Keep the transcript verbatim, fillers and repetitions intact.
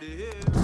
the hill.